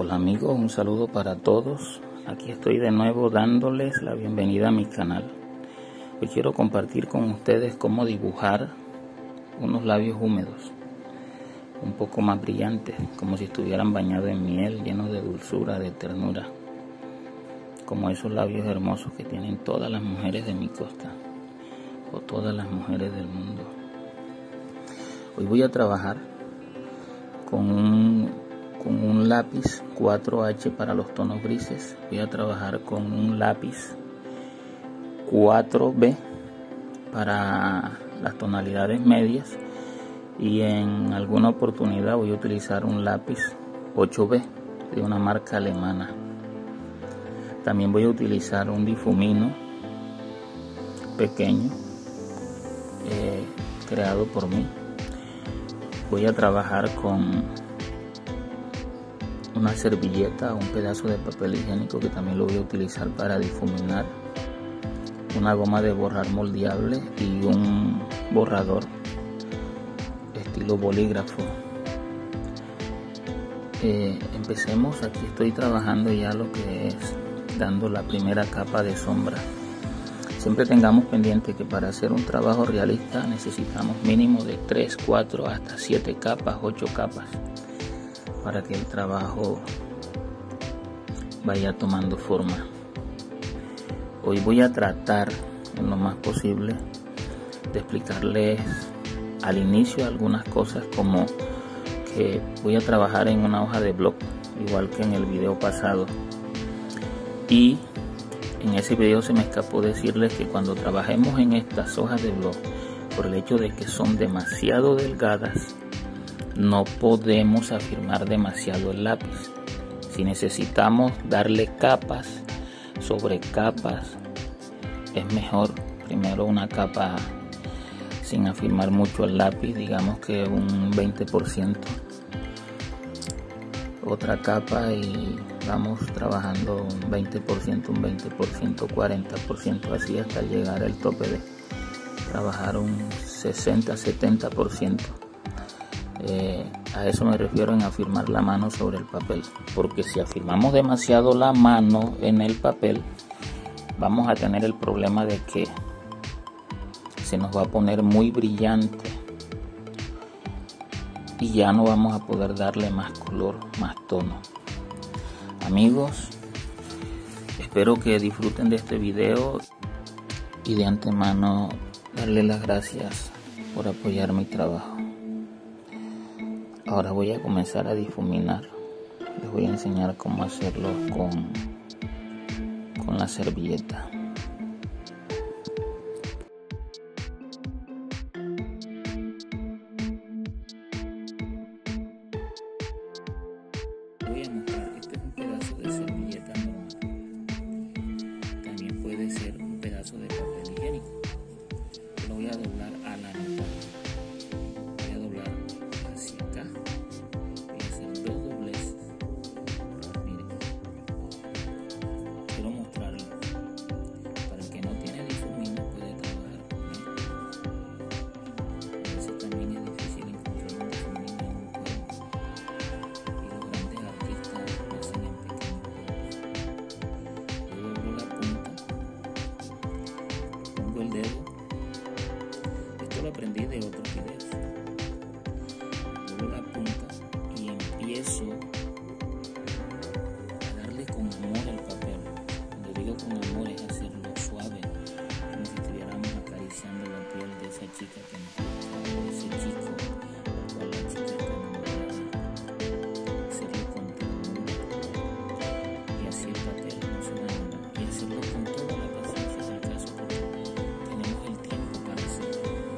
Hola amigos, un saludo para todos. Aquí estoy de nuevo dándoles la bienvenida a mi canal. Hoy quiero compartir con ustedes cómo dibujar unos labios húmedos, un poco más brillantes, como si estuvieran bañados en miel, llenos de dulzura, de ternura, como esos labios hermosos que tienen todas las mujeres de mi costa o todas las mujeres del mundo. Hoy voy a trabajar con un lápiz 4H para los tonos grises. Voy a trabajar con un lápiz 4B para las tonalidades medias, y en alguna oportunidad voy a utilizar un lápiz 8B de una marca alemana. También voy a utilizar un difumino pequeño creado por mí. Voy a trabajar con una servilleta, un pedazo de papel higiénico que también lo voy a utilizar para difuminar, una goma de borrar moldeable y un borrador estilo bolígrafo. Empecemos. Aquí estoy trabajando ya lo que es dando la primera capa de sombra. Siempre tengamos pendiente que para hacer un trabajo realista necesitamos mínimo de 3, 4 hasta 7 capas, 8 capas, para que el trabajo vaya tomando forma. Hoy voy a tratar en lo más posible de explicarles al inicio algunas cosas, como que voy a trabajar en una hoja de blog, igual que en el video pasado, y en ese video se me escapó decirles que cuando trabajemos en estas hojas de blog, por el hecho de que son demasiado delgadas, no podemos afirmar demasiado el lápiz. Si necesitamos darle capas sobre capas, es mejor primero una capa sin afirmar mucho el lápiz, digamos que un 20%, otra capa y vamos trabajando un 20%, un 20%, 40%, así hasta llegar al tope de trabajar un 60-70%. A eso me refiero en afirmar la mano sobre el papel, porque si afirmamos demasiado la mano en el papel, vamos a tener el problema de que se nos va a poner muy brillante y ya no vamos a poder darle más color, más tono. Amigos, espero que disfruten de este video y de antemano darle las gracias por apoyar mi trabajo. Ahora voy a comenzar a difuminar. Les voy a enseñar cómo hacerlo con la servilleta. Voy a mostrar que este es un pedazo de servilleta normal. También puede ser un pedazo de papel higiénico. Lo voy a doblar a la mitad. Aprendí de otros videos. Luego la punta y empiezo a darle con amor al papel. Cuando digo con amor es hacerlo suave, como si estuviéramos acariciando la piel de esa chica que nos gusta, de ese chico, la cual la chica está enamorada. Hacerlo con todo, y así el papel no se enamora, y hacerlo con toda la paciencia del caso, porque tenemos el tiempo para hacerlo.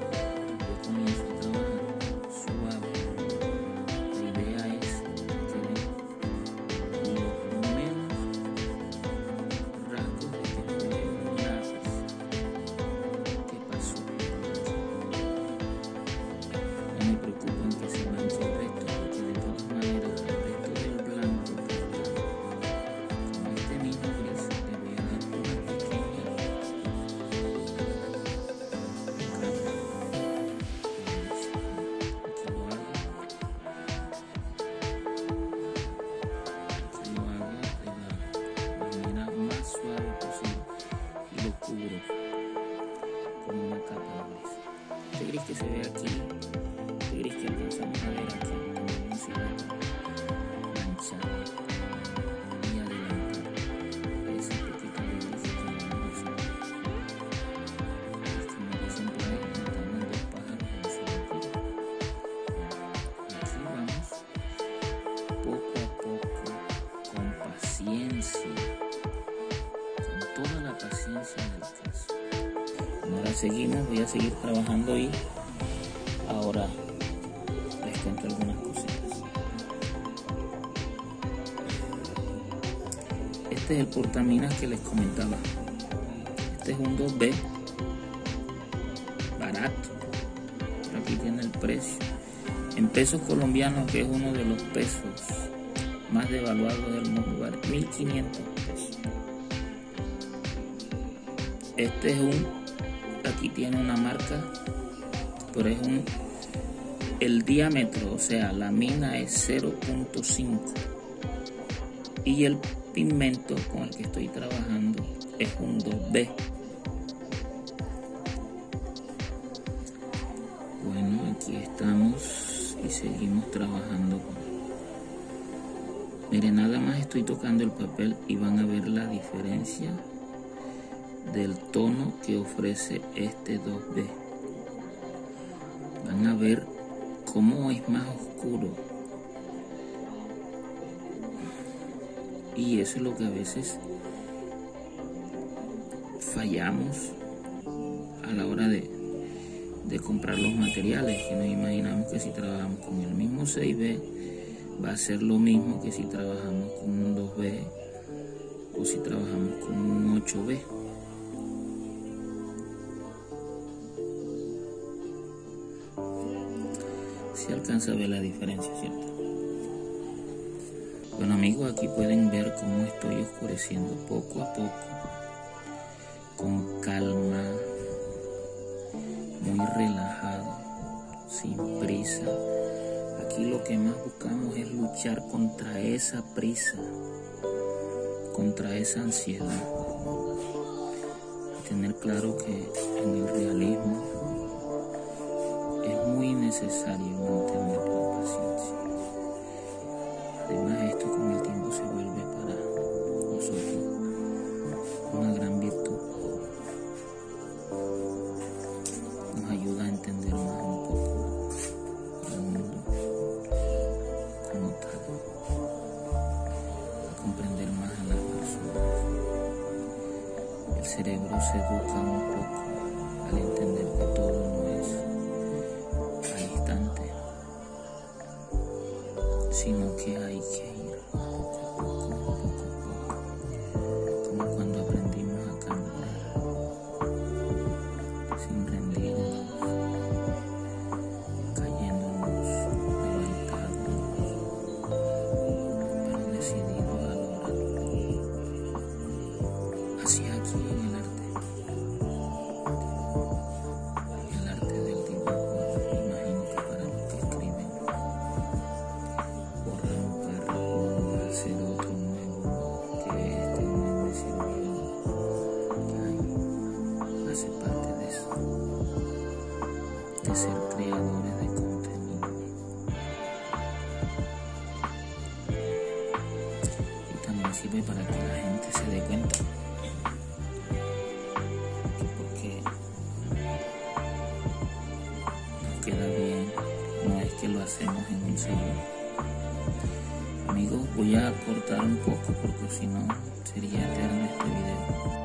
gris que se ve aquí, el gris que alcanzamos a ver aquí, como un silueta, mancha, y adelante, ese poquito de gris que vamos a ver. Es como que siempre hay montando dos pájaros en el cementerio. Aquí vamos, poco a poco, con paciencia, con toda la paciencia del caso. Ahora seguimos, voy a seguir trabajando y ahora les cuento algunas cositas. Este es el portaminas que les comentaba. Este es un 2B barato. Pero aquí tiene el precio. En pesos colombianos, que es uno de los pesos más devaluados del mundo, 1.500 pesos. Este es un... aquí tiene una marca, pero es el diámetro, o sea, la mina es 0.5 y el pigmento con el que estoy trabajando es un 2B. Bueno, aquí estamos y seguimos trabajando miren, nada más estoy tocando el papel y van a ver la diferencia del tono que ofrece este 2B. Van a ver cómo es más oscuro, y eso es lo que a veces fallamos a la hora de comprar los materiales, que nos imaginamos que si trabajamos con el mismo 6B va a ser lo mismo que si trabajamos con un 2B o si trabajamos con un 8B. Se alcanza a ver la diferencia, ¿cierto? Bueno, amigos, aquí pueden ver cómo estoy oscureciendo poco a poco, con calma, muy relajado, sin prisa. Aquí lo que más buscamos es luchar contra esa prisa, contra esa ansiedad, y tener claro que en el realismo es muy necesario mantener la paciencia. Además, esto con el tiempo se vuelve para nosotros una gran virtud. Nos ayuda a entender más un poco el mundo como tal, a comprender más a las personas. El cerebro se educa un poco al entender que todo no es sino que hay que ir poco a poco, como cuando aprendimos a caminar, sin rendirnos, cayéndonos, levantándonos, pero decididos a lograrlo. Así aquí en el arte. De ser creadores de contenido, y también sirve para que la gente se dé cuenta que porque nos queda bien no es que lo hacemos en un segundo. Amigos, voy a cortar un poco porque si no sería eterno este video.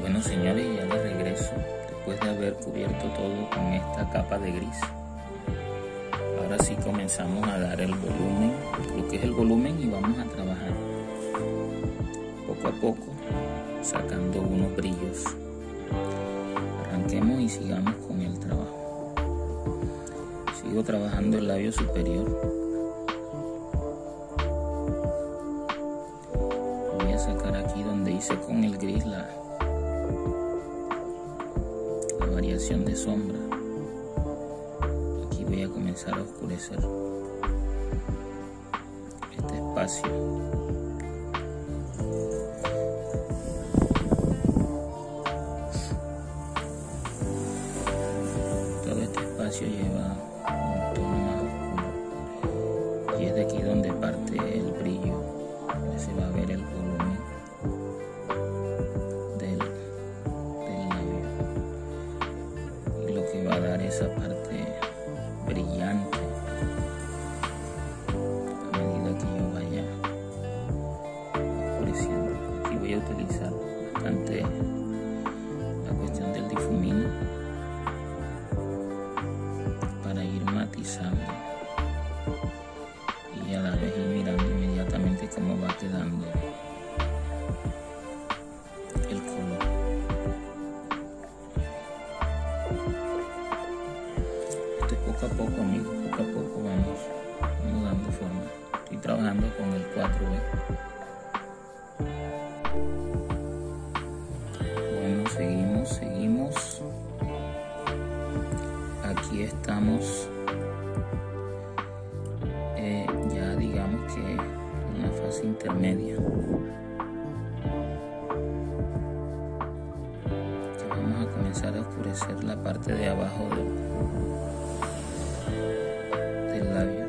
Bueno, señores, ya de regreso. Después de haber cubierto todo con esta capa de gris, ahora sí comenzamos a dar el volumen, lo que es el volumen, y vamos a trabajar poco a poco sacando unos brillos. Arranquemos y sigamos con el trabajo. Sigo trabajando el labio superior. Voy a sacar aquí donde hice con el gris la variación de sombra. Aquí voy a comenzar a oscurecer este espacio. Todo este espacio lleva un tono más oscuro, y es de aquí donde parte el brillo, donde se va a ver el volumen del labio, y lo que va a dar esa parte brillante a medida que yo vaya oscureciendo. Aquí voy a utilizar bastante la cuestión del difumino para ir matizando y a la vez ir mirando inmediatamente cómo va quedando el color. Esto es poco a poco, amigos, poco a poco vamos dando forma. Estoy trabajando con el 4B. Bueno, seguimos. Aquí estamos ya, digamos que en una fase intermedia, que vamos a comenzar a oscurecer la parte de abajo del labio.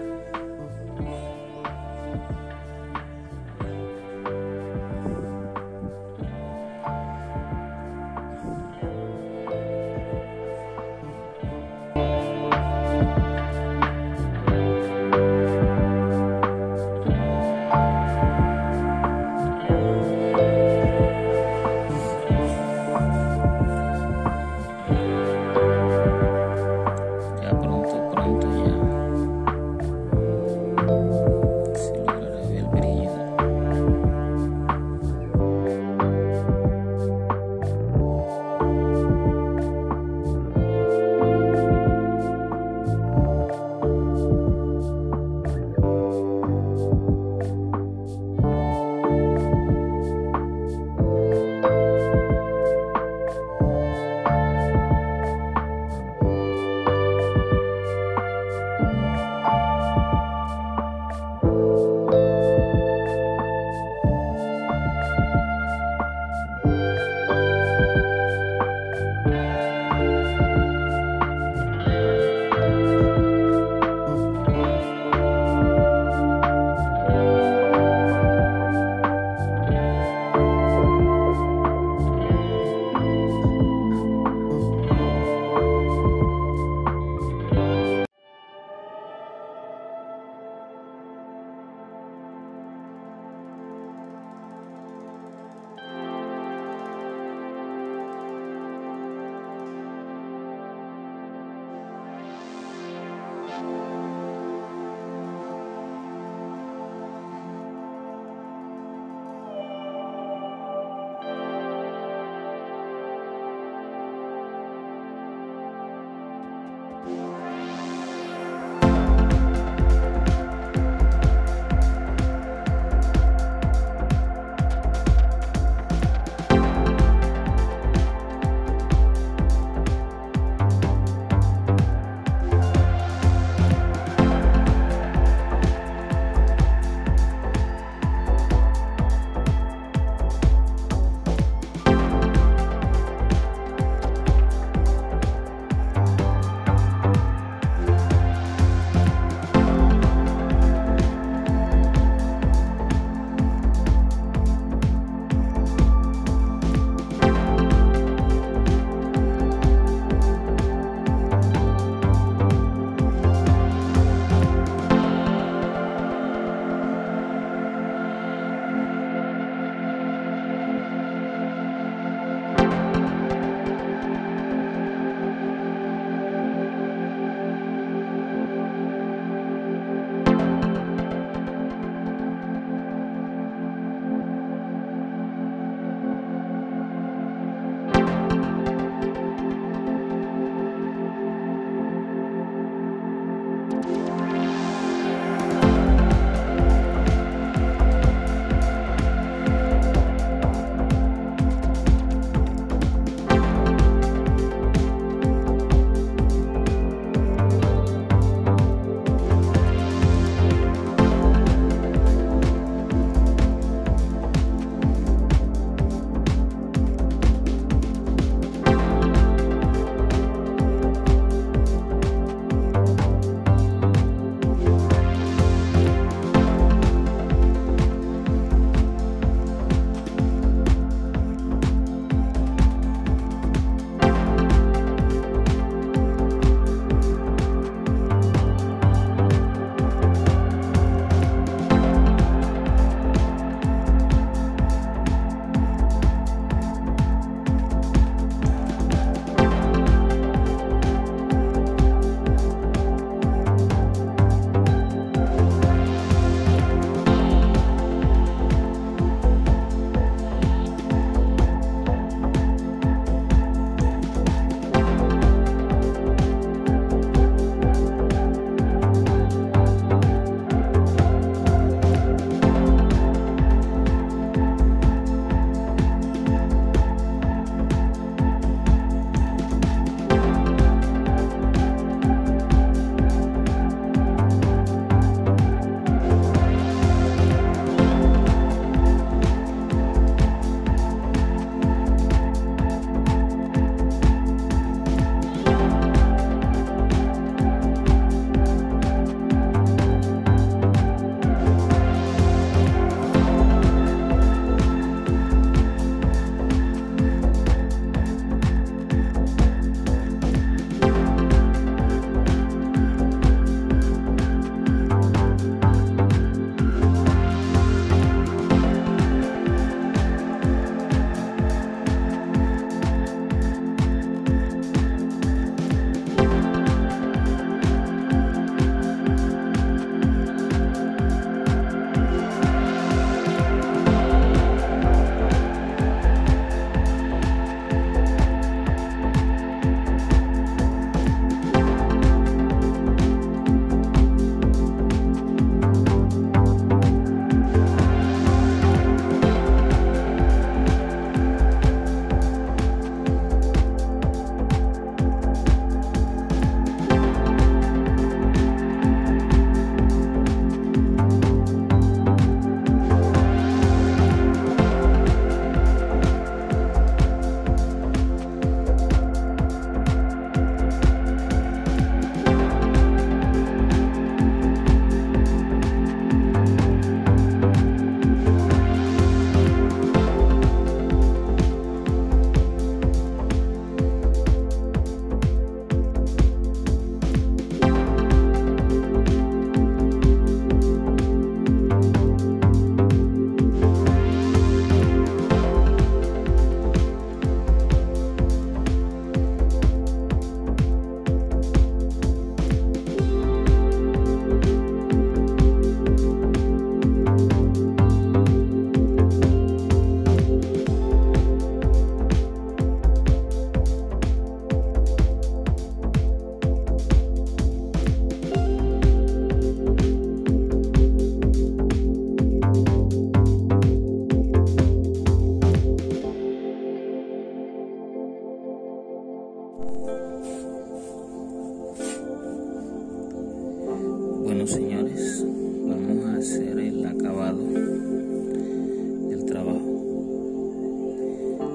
Bueno, señores, vamos a hacer el acabado del trabajo.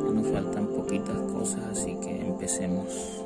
Ya nos faltan poquitas cosas, así que empecemos.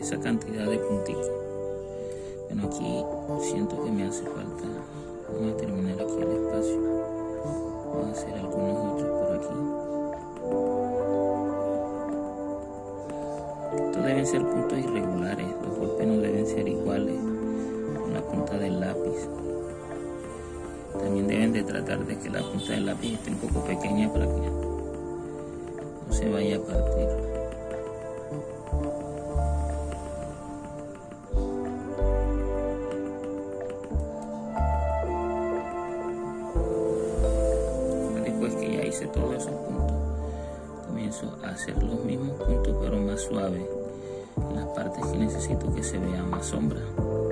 Esa cantidad de puntitos. Bueno, aquí siento que me hace falta. Vamos a terminar aquí el espacio. Vamos a hacer algunos otros por aquí. Estos deben ser puntos irregulares. Los golpes no deben ser iguales con la punta del lápiz. También deben de tratar de que la punta del lápiz esté un poco pequeña para que no se vaya a partir. Después que ya hice todos esos puntos, comienzo a hacer los mismos puntos pero más suaves en las partes que necesito que se vea más sombra.